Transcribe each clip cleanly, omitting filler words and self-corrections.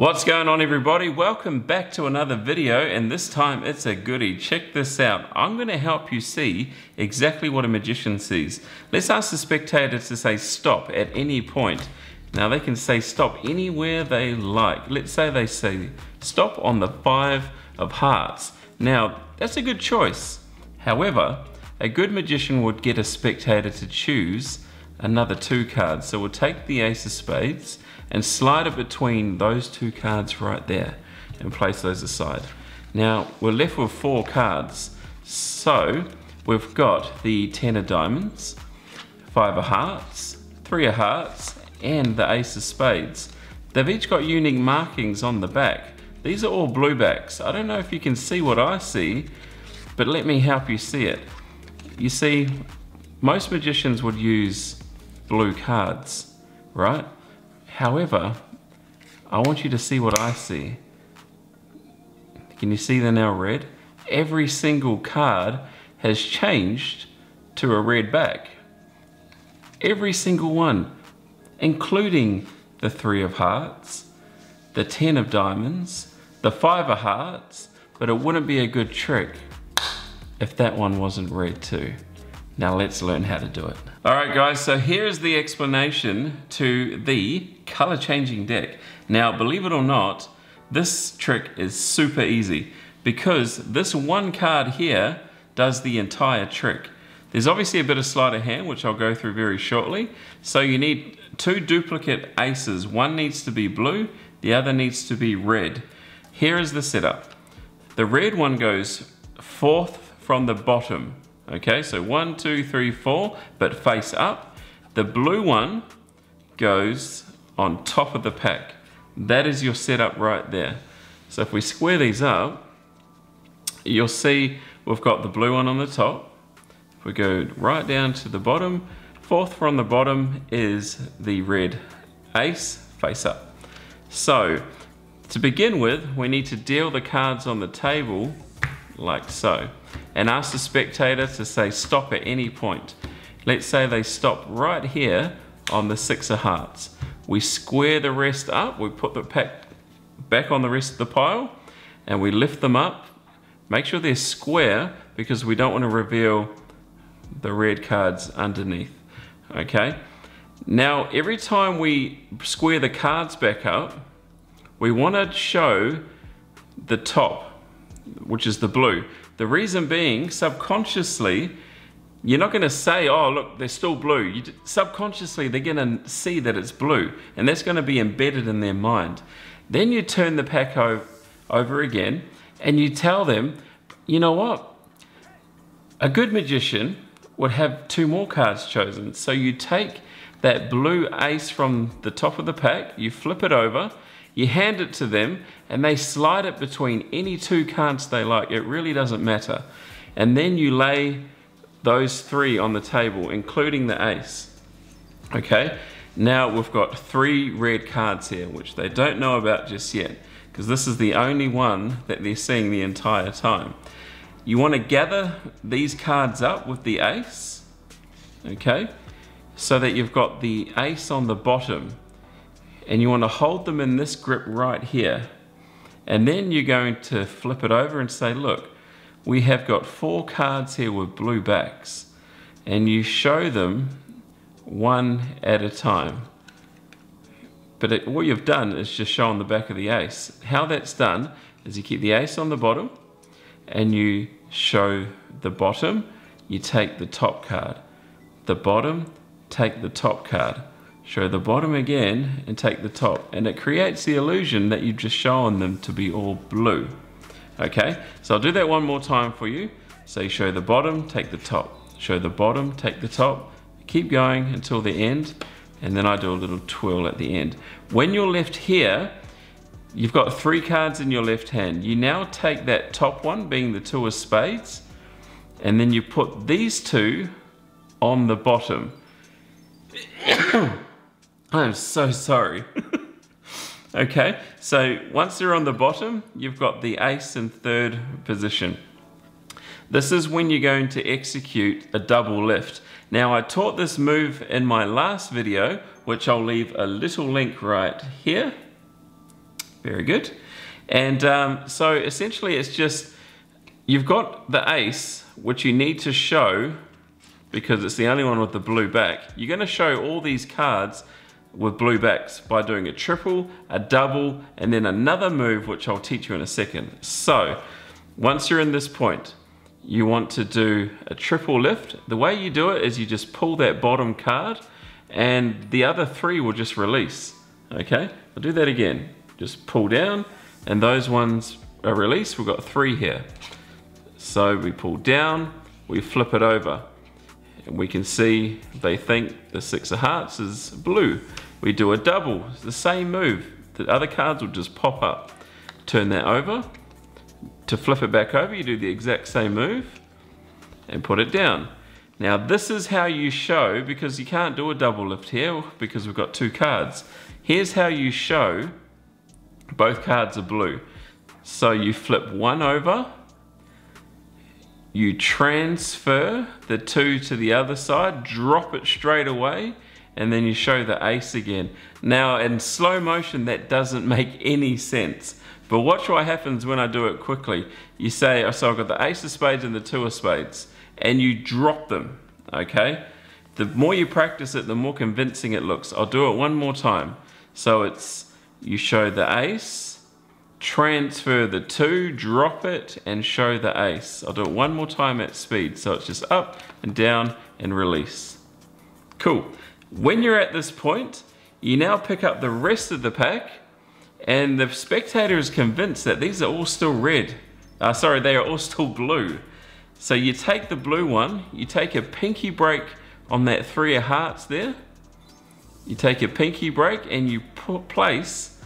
What's going on, everybody? Welcome back to another video, and this time it's a goodie. Check this out. I'm going to help you see exactly what a magician sees. Let's ask the spectator to say stop at any point. Now they can say stop anywhere they like. Let's say they say stop on the 5 of hearts. Now that's a good choice. However, a good magician would get a spectator to choose another 2 cards. So we'll take the ace of spades and slide it between those 2 cards right there and place those aside. Now we're left with 4 cards. So we've got the 10 of diamonds, 5 of hearts, 3 of hearts, and the ace of spades. They've each got unique markings on the back. These are all bluebacks. I don't know if you can see what I see, but let me help you see it. You see, most magicians would use blue cards, right? However, I want you to see what I see. Can you see they're now red? Every single card has changed to a red back. Every single one, including the 3 of hearts, the 10 of diamonds, the 5 of hearts, but it wouldn't be a good trick if that one wasn't red too. Now let's learn how to do it. All right guys, so here's the explanation to the color changing deck. Now, believe it or not, this trick is super easy because this one card here does the entire trick. There's obviously a bit of sleight of hand, which I'll go through very shortly. So you need 2 duplicate aces. One needs to be blue, the other needs to be red. Here is the setup. The red one goes fourth from the bottom. Okay, so 1, 2, 3, 4, but face up. The blue one goes on top of the pack. That is your setup right there. So if we square these up, you'll see we've got the blue one on the top. If we go right down to the bottom, fourth from the bottom is the red ace, face up. So to begin with, we need to deal the cards on the table like so, and ask the spectator to say stop at any point. Let's say they stop right here on the 6 of hearts. We square the rest up, we put the pack back on the rest of the pile, and we lift them up. Make sure they're square because we don't want to reveal the red cards underneath, okay? Now, every time we square the cards back up, we want to show the top, which is the blue. The reason being, subconsciously, you're not gonna say, oh, look, they're still blue. Subconsciously, they're gonna see that it's blue, and that's gonna be embedded in their mind. Then you turn the pack over again, and you tell them, you know what? A good magician would have 2 more cards chosen. So you take that blue ace from the top of the pack, you flip it over, you hand it to them, and they slide it between any 2 cards they like. It really doesn't matter. And then you lay those 3 on the table, including the ace. Okay, now we've got 3 red cards here, which they don't know about just yet, because this is the only one that they're seeing the entire time. You want to gather these cards up with the ace, okay, so that you've got the ace on the bottom. And you want to hold them in this grip right here. And then you're going to flip it over and say, look, we have got 4 cards here with blue backs. And you show them 1 at a time. But what you've done is just shown the back of the ace. How that's done is you keep the ace on the bottom and you show the bottom, you take the top card. The bottom, take the top card. Show the bottom again and take the top, and it creates the illusion that you've just shown them to be all blue. Okay, so I'll do that one more time for you. So you show the bottom, take the top, show the bottom, take the top, keep going until the end, and then I do a little twirl at the end. When you're left here, you've got 3 cards in your left hand. You now take that top one, being the 2 of spades, and then you put these 2 on the bottom. I am so sorry. Okay, so once they're on the bottom, you've got the ace in 3rd position. This is when you're going to execute a double lift. Now, I taught this move in my last video, which I'll leave a little link right here. Very good. And so essentially it's just, you've got the ace, which you need to show, because it's the only one with the blue back. You're gonna show all these cards with blue backs by doing a triple, a double, and then another move, which I'll teach you in a second. So, once you're in this point, you want to do a triple lift. The way you do it is you just pull that bottom card and the other three will just release, okay? I'll do that again. Just pull down and those ones are released. We've got three here. So we pull down, we flip it over. And we can see they think the six of hearts is blue. We do a double, it's the same move. The other cards will just pop up. Turn that over. To flip it back over, you do the exact same move and put it down. Now this is how you show, because you can't do a double lift here because we've got two cards. Here's how you show both cards are blue. So you flip one over, you transfer the two to the other side, drop it straight away, and then you show the ace again. Now in slow motion that doesn't make any sense, but watch what happens when I do it quickly. You say, oh, so I've got the ace of spades and the two of spades, and you drop them, okay? The more you practice it, the more convincing it looks. I'll do it one more time. So it's, you show the ace, transfer the two, drop it, and show the ace. I'll do it one more time at speed. So it's just up and down and release. Cool. When you're at this point, you now pick up the rest of the pack, and the spectator is convinced that these are all still red. Sorry, they are all still blue. So you take the blue one, you take a pinky break on that three of hearts there. You take a pinky break and you place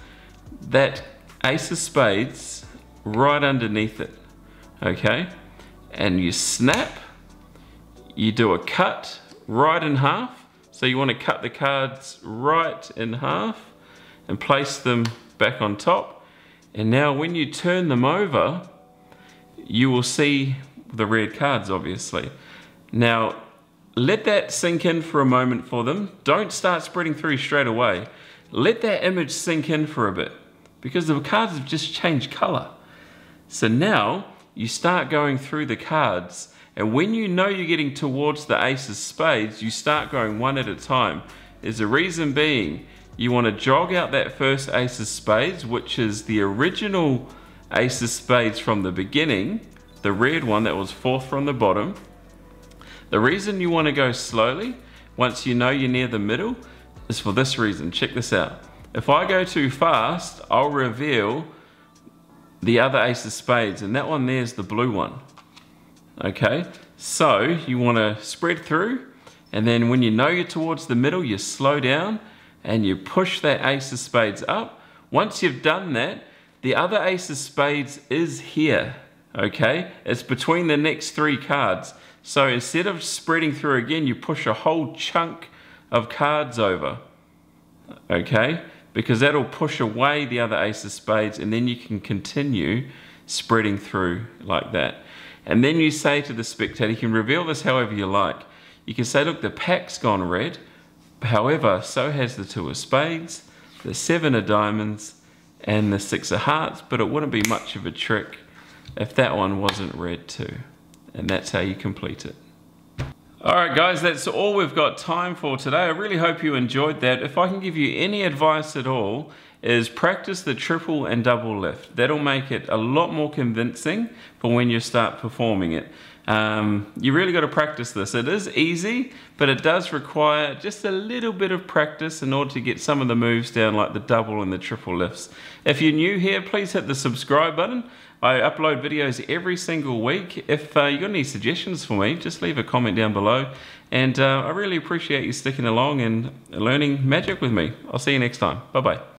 that ace of spades right underneath it, okay? And you snap, you do a cut right in half. So you want to cut the cards right in half and place them back on top. And now when you turn them over, you will see the red cards, obviously. Now, let that sink in for a moment for them. Don't start spreading through straight away. Let that image sink in for a bit, because the cards have just changed color. So now you start going through the cards, and when you know you're getting towards the ace of spades, you start going one at a time. There's a reason being, you want to jog out that first ace of spades, which is the original ace of spades from the beginning, the red one that was fourth from the bottom. The reason you want to go slowly, once you know you're near the middle, is for this reason. Check this out. If I go too fast, I'll reveal the other ace of spades, and that one there's the blue one. Okay, so you want to spread through, and then when you know you're towards the middle, you slow down and you push that ace of spades up. Once you've done that, the other ace of spades is here, okay? It's between the next three cards. So instead of spreading through again, you push a whole chunk of cards over, okay? Because that'll push away the other ace of spades, and then you can continue spreading through like that. And then you say to the spectator, you can reveal this however you like. You can say, look, the pack's gone red, however, so has the two of spades, the seven of diamonds, and the six of hearts, but it wouldn't be much of a trick if that one wasn't red too. And that's how you complete it. Alright guys, that's all we've got time for today. I really hope you enjoyed that. If I can give you any advice at all, is practice the triple and double lift. That'll make it a lot more convincing for when you start performing it. You really got to practice this. It is easy, but it does require just a little bit of practice in order to get some of the moves down, like the double and the triple lifts. If you're new here, please hit the subscribe button. I upload videos every single week. If you got any suggestions for me, just leave a comment down below. And I really appreciate you sticking along and learning magic with me. I'll see you next time. Bye-bye.